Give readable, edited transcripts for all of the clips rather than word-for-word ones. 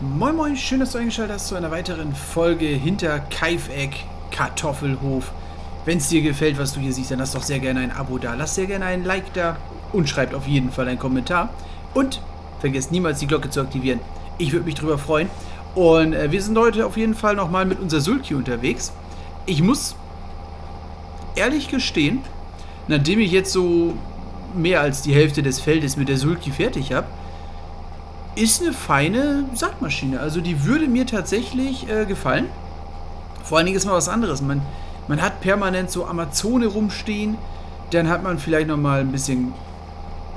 Moin Moin, schön, dass du eingeschaltet hast zu einer weiteren Folge hinter Kaifeck Kartoffelhof. Wenn es dir gefällt, was du hier siehst, dann lass doch sehr gerne ein Abo da, lass sehr gerne einen Like da und schreibt auf jeden Fall einen Kommentar. Und vergesst niemals die Glocke zu aktivieren. Ich würde mich drüber freuen. Und wir sind heute auf jeden Fall nochmal mit unserer Sulky unterwegs. Ich muss ehrlich gestehen, nachdem ich jetzt so mehr als die Hälfte des Feldes mit der Sulky fertig habe, ist eine feine Saatmaschine. Also die würde mir tatsächlich gefallen. Vor allen Dingen ist mal was anderes. Man hat permanent so Amazone rumstehen, dann hat man vielleicht nochmal ein bisschen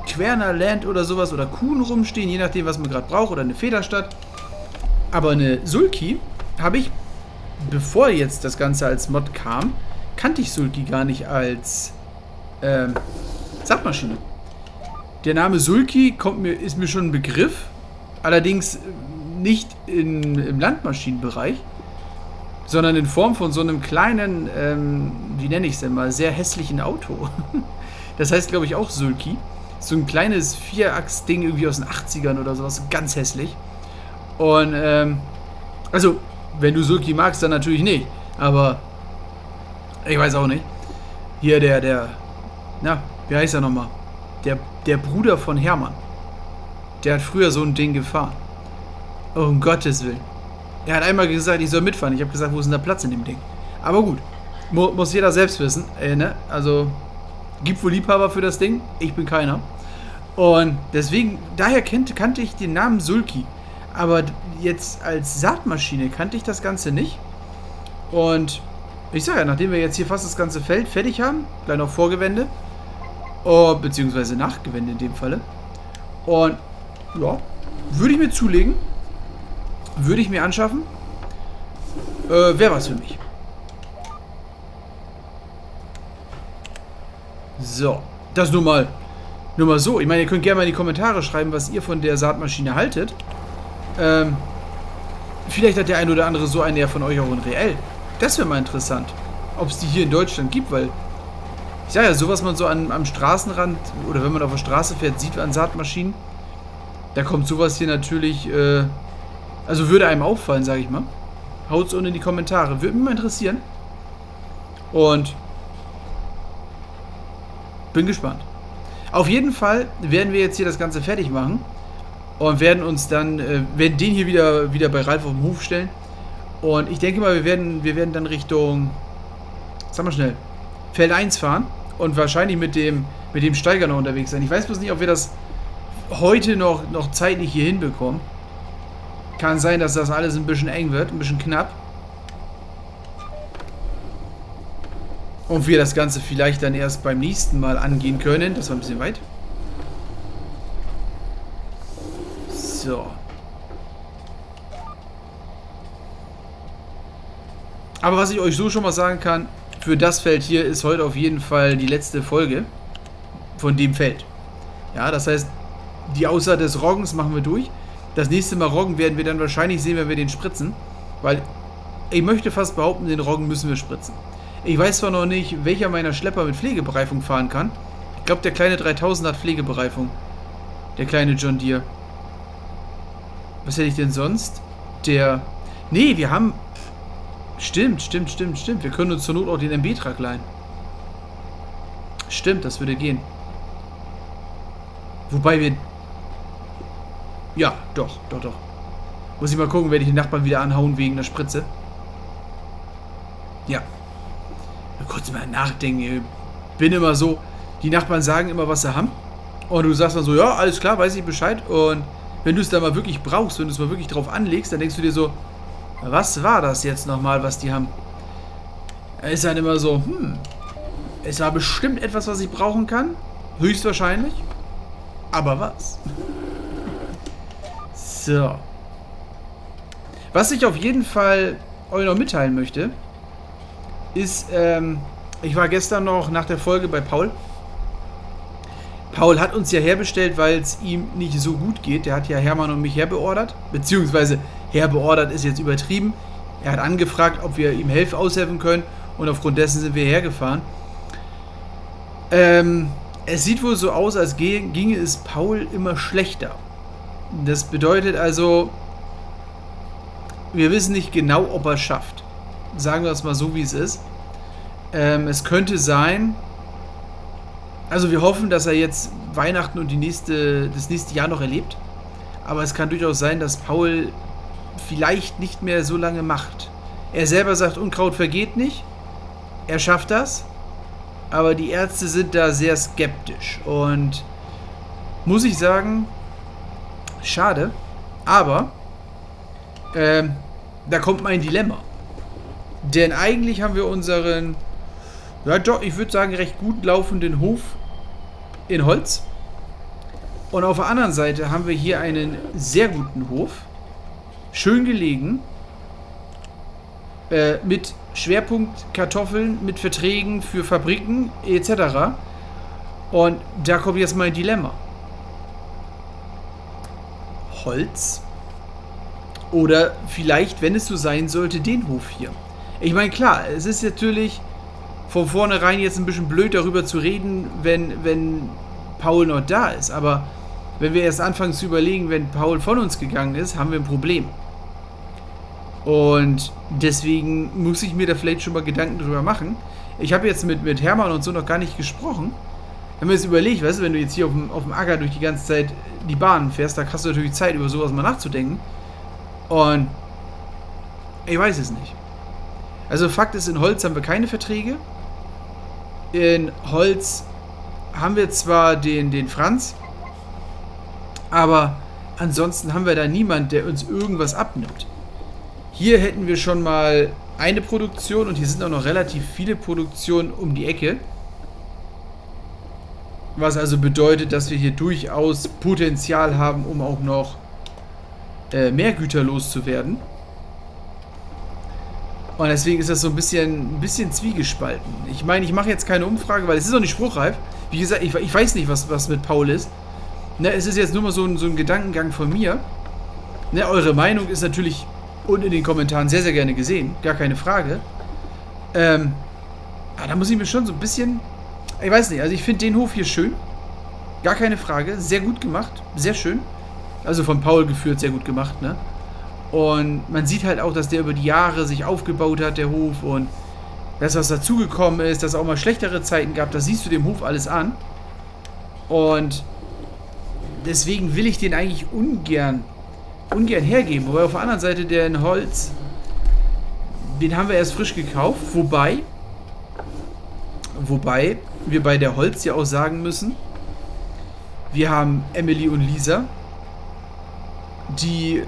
Quernerland oder sowas oder Kuhn rumstehen, je nachdem, was man gerade braucht, oder eine Federstadt. Aber eine Sulky habe ich, bevor jetzt das Ganze als Mod kam, kannte ich Sulky gar nicht als Saatmaschine. Der Name Sulky ist mir schon ein Begriff, allerdings nicht im Landmaschinenbereich, sondern in Form von so einem kleinen, wie nenne ich es denn mal, sehr hässlichen Auto. Das heißt, glaube ich, auch Sulky. So ein kleines Vierachs-Ding irgendwie aus den 80ern oder sowas, ganz hässlich. Und, also, wenn du Sulky magst, dann natürlich nicht, aber ich weiß auch nicht. Hier na, wie heißt er nochmal? Der Bruder von Hermann. Der hat früher so ein Ding gefahren. Oh, um Gottes Willen. Er hat einmal gesagt, ich soll mitfahren. Ich habe gesagt, wo ist denn der Platz in dem Ding? Aber gut, muss jeder selbst wissen. Ne? Also, gibt wohl Liebhaber für das Ding. Ich bin keiner. Und deswegen, daher kannte ich den Namen Sulky. Aber jetzt als Saatmaschine kannte ich das Ganze nicht. Und ich sage ja, nachdem wir jetzt hier fast das ganze Feld fertig haben, gleich noch Vorgewende, beziehungsweise Nachgewende in dem Falle. Und ja, würde ich mir zulegen. Würde ich mir anschaffen. Wäre was für mich. So, das nur mal so. Ich meine, ihr könnt gerne mal in die Kommentare schreiben, was ihr von der Saatmaschine haltet. Vielleicht hat der ein oder andere so eine ja von euch auch in reell. Das wäre mal interessant, ob es die hier in Deutschland gibt, weil ich sage ja, sowas man so am Straßenrand oder wenn man auf der Straße fährt, sieht an Saatmaschinen, da kommt sowas hier natürlich, also würde einem auffallen, sage ich mal. Haut's unten in die Kommentare, würde mich mal interessieren und bin gespannt. Auf jeden Fall werden wir jetzt hier das Ganze fertig machen und werden uns dann, werden den hier wieder bei Ralf auf dem Hof stellen und ich denke mal, wir werden dann Richtung, sag mal schnell, Feld 1 fahren und wahrscheinlich mit dem Steiger noch unterwegs sein. Ich weiß bloß nicht, ob wir das heute noch zeitlich hier hinbekommen. Kann sein, dass das alles ein bisschen eng wird, ein bisschen knapp. Und wir das Ganze vielleicht dann erst beim nächsten Mal angehen können. Das war ein bisschen weit. So. Aber was ich euch so schon mal sagen kann, für das Feld hier ist heute auf jeden Fall die letzte Folge von dem Feld. Ja, das heißt, die Aussaat des Roggens machen wir durch. Das nächste Mal Roggen werden wir dann wahrscheinlich sehen, wenn wir den spritzen. Weil ich möchte fast behaupten, den Roggen müssen wir spritzen. Ich weiß zwar noch nicht, welcher meiner Schlepper mit Pflegebereifung fahren kann. Ich glaube, der kleine 3000 hat Pflegebereifung. Der kleine John Deere. Was hätte ich denn sonst? Der... Nee, wir haben... Stimmt. Wir können uns zur Not auch den MB-Trag leihen. Stimmt, das würde gehen. Wobei wir... Ja, doch. Muss ich mal gucken, werde ich den Nachbarn wieder anhauen wegen der Spritze. Ja. Kurz mal nachdenken. Ich bin immer so... Die Nachbarn sagen immer, was sie haben. Und du sagst dann so, ja, alles klar, weiß ich Bescheid. Und wenn du es dann mal wirklich brauchst, wenn du es mal wirklich drauf anlegst, dann denkst du dir so... Was war das jetzt nochmal, was die haben? Er ist dann immer so, es war bestimmt etwas, was ich brauchen kann. Höchstwahrscheinlich. Aber was? So. Was ich auf jeden Fall euch noch mitteilen möchte, ist, ich war gestern noch nach der Folge bei Paul. Paul hat uns ja herbestellt, weil es ihm nicht so gut geht. Der hat ja Hermann und mich herbeordert. Beziehungsweise herbeordert ist jetzt übertrieben. Er hat angefragt, ob wir ihm aushelfen können. Und aufgrund dessen sind wir hergefahren. Es sieht wohl so aus, als ginge es Paul immer schlechter. Das bedeutet also, wir wissen nicht genau, ob er es schafft. Sagen wir es mal so, wie es ist. Es könnte sein, also wir hoffen, dass er jetzt Weihnachten und das nächste Jahr noch erlebt. Aber es kann durchaus sein, dass Paul vielleicht nicht mehr so lange macht. Er selber sagt, Unkraut vergeht nicht. Er schafft das. Aber die Ärzte sind da sehr skeptisch. Und muss ich sagen, schade. Aber da kommt mein Dilemma. Denn eigentlich haben wir unseren, ja doch, ich würde sagen, recht gut laufenden Hof in Holz. Und auf der anderen Seite haben wir hier einen sehr guten Hof. Schön gelegen. Mit Schwerpunkt Kartoffeln, mit Verträgen für Fabriken etc. Und da kommt jetzt mein Dilemma. Holz. Oder vielleicht, wenn es so sein sollte, den Hof hier. Ich meine, klar, es ist natürlich von vornherein jetzt ein bisschen blöd, darüber zu reden, wenn Paul noch da ist. Aber wenn wir erst anfangen zu überlegen, wenn Paul von uns gegangen ist, haben wir ein Problem. Und deswegen muss ich mir da vielleicht schon mal Gedanken drüber machen. Ich habe jetzt mit Hermann und so noch gar nicht gesprochen. Wenn wir jetzt überlegt, weißt du, wenn du jetzt hier auf dem Acker durch die ganze Zeit die Bahn fährst, da hast du natürlich Zeit, über sowas mal nachzudenken. Und ich weiß es nicht. Also Fakt ist, in Holz haben wir keine Verträge. In Holz haben wir zwar den Franz, aber ansonsten haben wir da niemanden, der uns irgendwas abnimmt. Hier hätten wir schon mal eine Produktion und hier sind auch noch relativ viele Produktionen um die Ecke. Was also bedeutet, dass wir hier durchaus Potenzial haben, um auch noch mehr Güter loszuwerden. Und deswegen ist das so ein bisschen zwiegespalten. Ich meine, ich mache jetzt keine Umfrage, weil es ist noch nicht spruchreif. Wie gesagt, ich weiß nicht, was mit Paul ist. Ne, es ist jetzt nur mal so ein Gedankengang von mir. Ne, eure Meinung ist natürlich unten in den Kommentaren sehr, sehr gerne gesehen. Gar keine Frage. Aber da muss ich mir schon so ein bisschen... Ich weiß nicht, also ich finde den Hof hier schön. Gar keine Frage. Sehr gut gemacht. Sehr schön. Also von Paul geführt, sehr gut gemacht, ne? Und man sieht halt auch, dass der über die Jahre sich aufgebaut hat, der Hof. Und das, was dazugekommen ist, dass es auch mal schlechtere Zeiten gab, das siehst du dem Hof alles an. Und deswegen will ich den eigentlich ungern hergeben. Wobei auf der anderen Seite den Holz, den haben wir erst frisch gekauft. Wobei wir bei der Holz ja auch sagen müssen, wir haben Emily und Lisa, die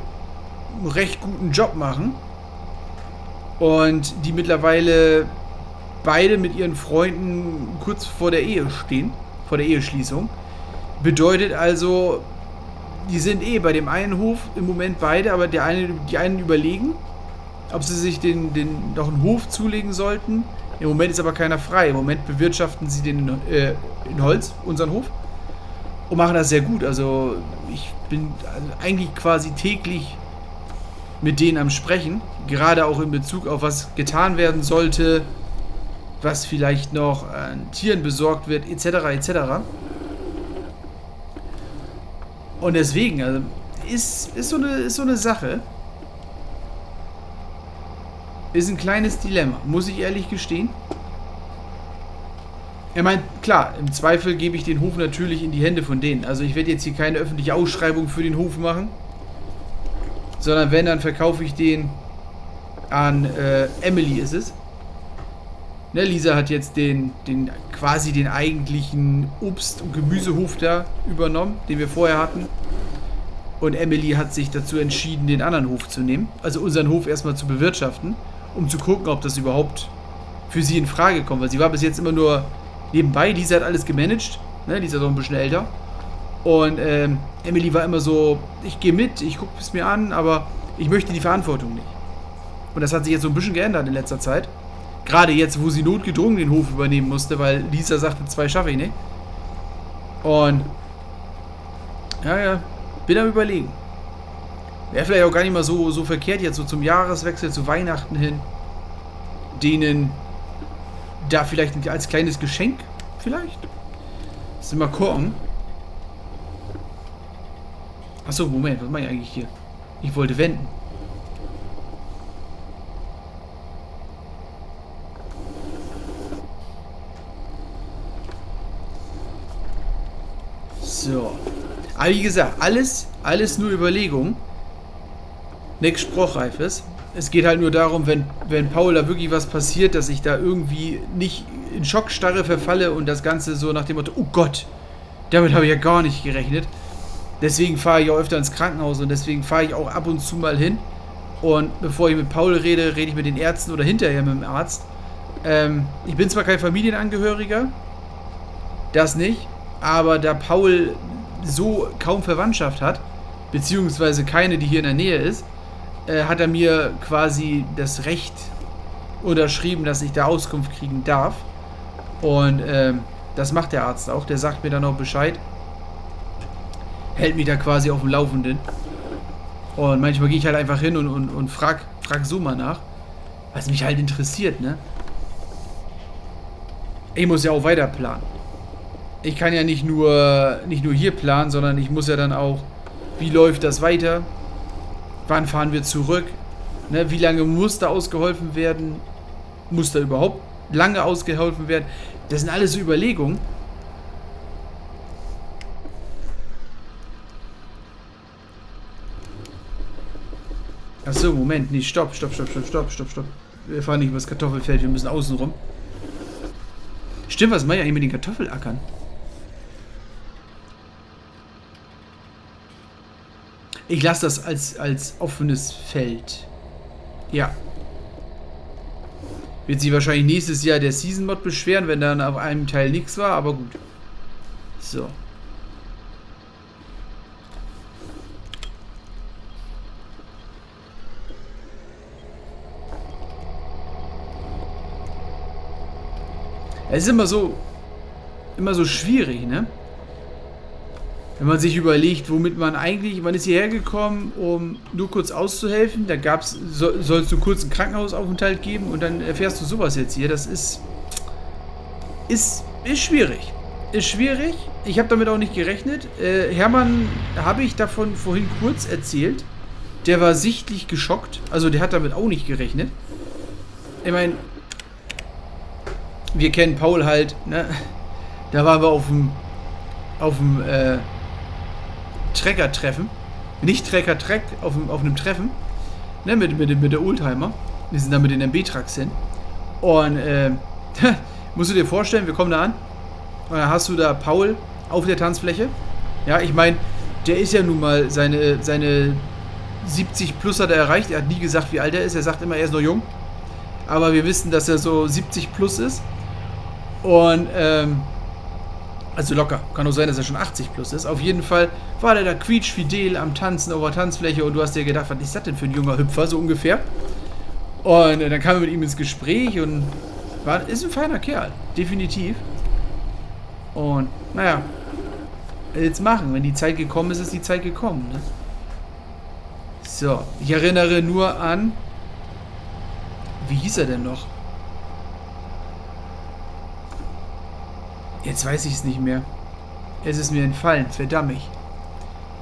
einen recht guten Job machen und die mittlerweile beide mit ihren Freunden kurz vor der Ehe stehen, vor der Eheschließung. Bedeutet also, die sind bei dem einen Hof im Moment beide, aber die einen überlegen, ob sie sich noch einen Hof zulegen sollten. Im Moment ist aber keiner frei. Im Moment bewirtschaften sie den in Holz, unseren Hof, und machen das sehr gut. Also ich bin eigentlich quasi täglich mit denen am Sprechen, gerade auch in Bezug auf was getan werden sollte, was vielleicht noch an Tieren besorgt wird, etc. etc. Und deswegen, also ist so eine Sache, ist ein kleines Dilemma, muss ich ehrlich gestehen. Ich meine, klar, im Zweifel gebe ich den Hof natürlich in die Hände von denen. Also ich werde jetzt hier keine öffentliche Ausschreibung für den Hof machen. Sondern wenn, dann verkaufe ich den an Emily, ist es. Ne, Lisa hat jetzt quasi den eigentlichen Obst- und Gemüsehof da übernommen, den wir vorher hatten. Und Emily hat sich dazu entschieden, den anderen Hof zu nehmen. Also unseren Hof erstmal zu bewirtschaften, um zu gucken, ob das überhaupt für sie in Frage kommt. Weil sie war bis jetzt immer nur nebenbei. Lisa hat alles gemanagt. Ne, Lisa ist auch ein bisschen älter. Und Emily war immer so, ich gehe mit, ich gucke es mir an, aber ich möchte die Verantwortung nicht. Und das hat sich jetzt so ein bisschen geändert in letzter Zeit. Gerade jetzt, wo sie notgedrungen den Hof übernehmen musste, weil Lisa sagte, 2 schaffe ich nicht. Und ja, bin am Überlegen. Wäre vielleicht auch gar nicht mal so verkehrt, jetzt so zum Jahreswechsel, zu Weihnachten hin, denen da vielleicht als kleines Geschenk, vielleicht? Müssen wir mal gucken. Achso, Moment, was mache ich eigentlich hier? Ich wollte wenden. Aber wie gesagt, alles nur Überlegung. Nichts Spruchreifes. Es geht halt nur darum, wenn Paul da wirklich was passiert, dass ich da irgendwie nicht in Schockstarre verfalle und das Ganze so nach dem Motto, oh Gott, damit habe ich ja gar nicht gerechnet. Deswegen fahre ich auch öfter ins Krankenhaus und deswegen fahre ich auch ab und zu mal hin. Und bevor ich mit Paul rede, rede ich mit den Ärzten oder hinterher mit dem Arzt. Ich bin zwar kein Familienangehöriger, das nicht, aber da Paul so kaum Verwandtschaft hat, beziehungsweise keine, die hier in der Nähe ist, hat er mir quasi das Recht unterschrieben, dass ich da Auskunft kriegen darf. Und das macht der Arzt auch, der sagt mir dann auch Bescheid. Hält mich da quasi auf dem Laufenden. Und manchmal gehe ich halt einfach hin und frag so mal nach, was mich halt interessiert, ne? Ich muss ja auch weiter planen. Ich kann ja nicht nur hier planen, sondern ich muss ja dann auch, wie läuft das weiter? Wann fahren wir zurück? Ne, wie lange muss da ausgeholfen werden? Muss da überhaupt lange ausgeholfen werden? Das sind alles so Überlegungen. Achso, Moment, nee, stopp. Wir fahren nicht übers Kartoffelfeld, wir müssen außen rum. Stimmt, was mache ich eigentlich mit den Kartoffelackern? Ich lasse das als offenes Feld. Ja. Wird sich wahrscheinlich nächstes Jahr der Season Mod beschweren, wenn dann auf einem Teil nichts war, aber gut. So. Es ist immer so schwierig, ne? Wenn man sich überlegt, womit man eigentlich... Man ist hierher gekommen, um nur kurz auszuhelfen. Da soll es nur kurz einen Krankenhausaufenthalt geben und dann erfährst du sowas jetzt hier. Das ist schwierig. Ist schwierig. Ich habe damit auch nicht gerechnet. Hermann habe ich davon vorhin kurz erzählt. Der war sichtlich geschockt. Also der hat damit auch nicht gerechnet. Ich meine... Wir kennen Paul halt, ne? Da waren wir auf dem Trecker-Treffen. Nicht Trecker-Treck, auf einem Treffen. Ne? Mit der Oldtimer. Wir sind da mit den MB-Trags hin. Und musst du dir vorstellen, wir kommen da an. Und dann hast du da Paul auf der Tanzfläche. Ja, ich meine, der ist ja nun mal seine 70 plus hat er erreicht. Er hat nie gesagt, wie alt er ist. Er sagt immer, er ist noch jung. Aber wir wissen, dass er so 70 plus ist. Und, also locker. Kann auch sein, dass er schon 80 plus ist. Auf jeden Fall war der da quietschfidel am Tanzen auf der Tanzfläche und du hast dir gedacht, was ist das denn für ein junger Hüpfer, so ungefähr. Und dann kamen wir mit ihm ins Gespräch und ist ein feiner Kerl. Definitiv. Und, naja. Jetzt machen. Wenn die Zeit gekommen ist, ist die Zeit gekommen. Ne? So. Ich erinnere nur an... Wie hieß er denn noch? Jetzt weiß ich es nicht mehr. Es ist mir entfallen, verdammt.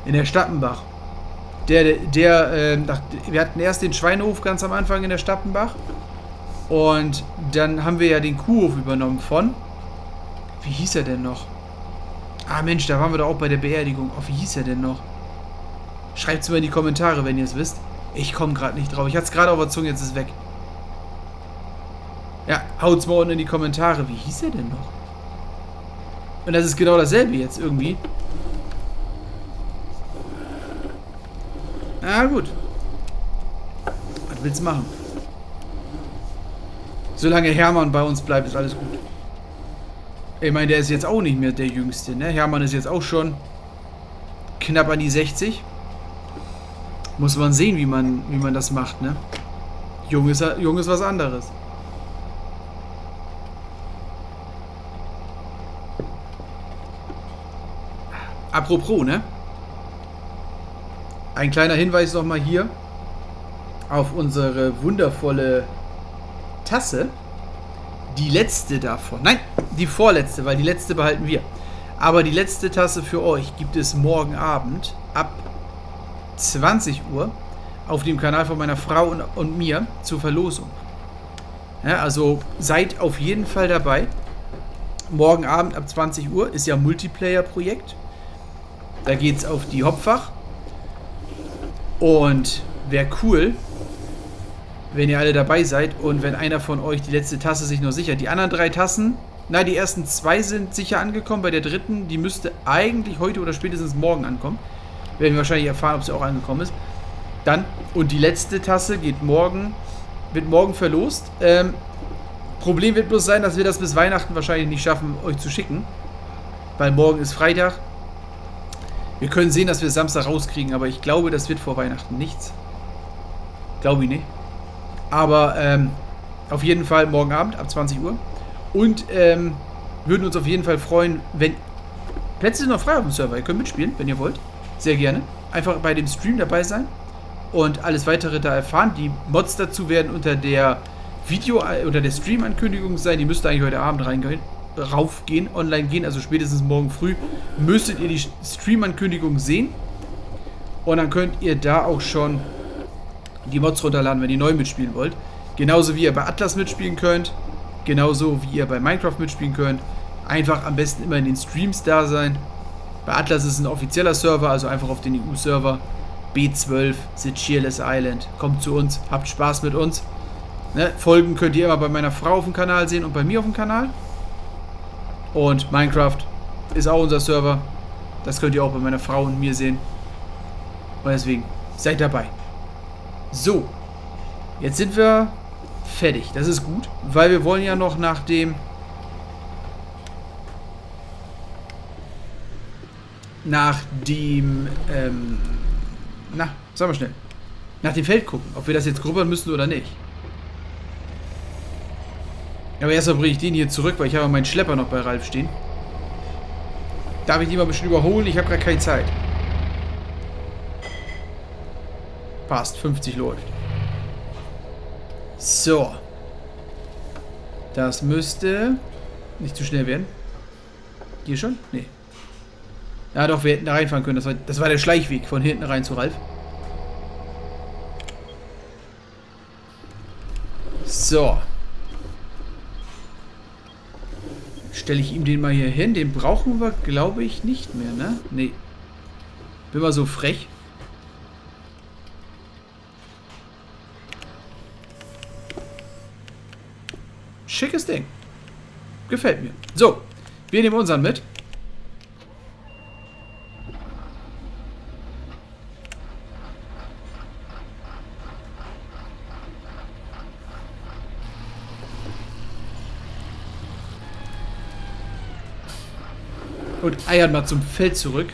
In der Stappenbach. Wir hatten erst den Schweinehof ganz am Anfang in der Stappenbach. Und dann haben wir ja den Kuhhof übernommen von... Wie hieß er denn noch? Ah Mensch, da waren wir doch auch bei der Beerdigung. Oh, wie hieß er denn noch? Schreibt es mal in die Kommentare, wenn ihr es wisst. Ich komme gerade nicht drauf. Ich hatte es gerade auf der Zunge, jetzt ist es weg. Ja, haut's mal unten in die Kommentare. Wie hieß er denn noch? Und das ist genau dasselbe jetzt irgendwie. Na gut. Was willst du machen? Solange Hermann bei uns bleibt, ist alles gut. Ich meine, der ist jetzt auch nicht mehr der Jüngste, ne? Hermann ist jetzt auch schon knapp an die 60. Muss man sehen, wie man das macht, ne? Jung ist was anderes. Apropos, ne? Ein kleiner Hinweis nochmal hier auf unsere wundervolle Tasse. Die letzte davon. Nein, die vorletzte, weil die letzte behalten wir. Aber die letzte Tasse für euch gibt es morgen Abend ab 20 Uhr auf dem Kanal von meiner Frau und mir zur Verlosung. Ja, also seid auf jeden Fall dabei. Morgen Abend ab 20 Uhr ist ja Multiplayer-Projekt. Da geht's auf die Hopfach. Und wäre cool, wenn ihr alle dabei seid und wenn einer von euch die letzte Tasse sich noch sichert. Die anderen drei Tassen, na, die ersten zwei sind sicher angekommen. Bei der dritten, die müsste eigentlich heute oder spätestens morgen ankommen. Werden wir wahrscheinlich erfahren, ob sie auch angekommen ist. Dann, und die letzte Tasse geht morgen, wird morgen verlost. Problem wird bloß sein, dass wir das bis Weihnachten wahrscheinlich nicht schaffen, euch zu schicken. Weil morgen ist Freitag. Wir können sehen, dass wir Samstag rauskriegen, aber ich glaube, das wird vor Weihnachten nichts. Glaube ich nicht. Aber auf jeden Fall morgen Abend ab 20 Uhr. Und würden uns auf jeden Fall freuen, wenn... Plätze sind noch frei auf dem Server. Ihr könnt mitspielen, wenn ihr wollt. Sehr gerne. Einfach bei dem Stream dabei sein. Und alles weitere da erfahren. Die Mods dazu werden unter der Video- oder der Stream-Ankündigung sein. Die müsste eigentlich heute Abend reingehen. Raufgehen, online gehen, also spätestens morgen früh müsstet ihr die Stream-Ankündigung sehen und dann könnt ihr da auch schon die Mods runterladen, wenn ihr neu mitspielen wollt. Genauso wie ihr bei Atlas mitspielen könnt, genauso wie ihr bei Minecraft mitspielen könnt. Einfach am besten immer in den Streams da sein. Bei Atlas ist es ein offizieller Server, also einfach auf den EU-Server B12, The Cheerless Island. Kommt zu uns, habt Spaß mit uns. Ne? Folgen könnt ihr immer bei meiner Frau auf dem Kanal sehen und bei mir auf dem Kanal. Und Minecraft ist auch unser Server. Das könnt ihr auch bei meiner Frau und mir sehen. Und deswegen, seid dabei. So, jetzt sind wir fertig. Das ist gut, weil wir wollen ja noch nach dem... Nach dem Feld gucken, ob wir das jetzt grubbern müssen oder nicht. Aber erstmal bringe ich den hier zurück, weil ich habe meinen Schlepper noch bei Ralf stehen. Darf ich den mal ein bisschen überholen? Ich habe gerade keine Zeit. Passt, 50 läuft. So. Das müsste nicht zu schnell werden. Hier schon? Nee. Ja doch, wir hätten da reinfahren können. Das war der Schleichweg von hinten rein zu Ralf. So. Stelle ich ihm den mal hier hin. Den brauchen wir, glaube ich, nicht mehr, ne? Nee. Bin mal so frech. Schickes Ding. Gefällt mir. So, wir nehmen unseren mit. Und eiern mal zum Feld zurück.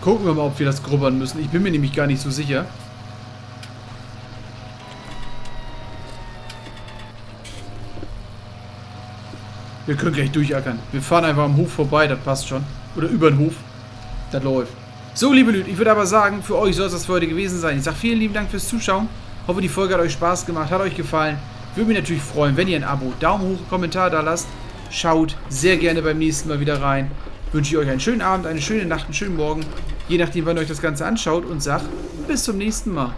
Gucken wir mal, ob wir das grubbern müssen. Ich bin mir nämlich gar nicht so sicher. Wir können gleich durchackern. Wir fahren einfach am Hof vorbei, das passt schon. Oder über den Hof. Das läuft. So, liebe Leute, ich würde aber sagen, für euch soll es das für heute gewesen sein. Ich sage vielen lieben Dank fürs Zuschauen. Hoffe, die Folge hat euch Spaß gemacht, hat euch gefallen. Würde mich natürlich freuen, wenn ihr ein Abo, Daumen hoch, Kommentar da lasst. Schaut sehr gerne beim nächsten Mal wieder rein. Wünsche ich euch einen schönen Abend, eine schöne Nacht, einen schönen Morgen. Je nachdem, wann ihr euch das Ganze anschaut und sagt, bis zum nächsten Mal.